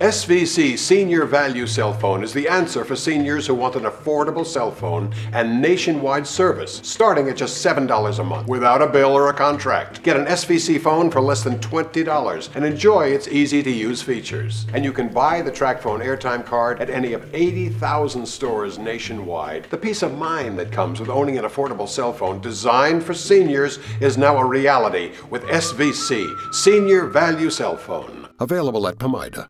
SVC Senior Value Cell Phone is the answer for seniors who want an affordable cell phone and nationwide service, starting at just $7 a month, without a bill or a contract. Get an SVC phone for less than $20 and enjoy its easy-to-use features. And you can buy the TrackPhone Airtime Card at any of 80,000 stores nationwide. The peace of mind that comes with owning an affordable cell phone designed for seniors is now a reality with SVC Senior Value Cell Phone. Available at Pamida.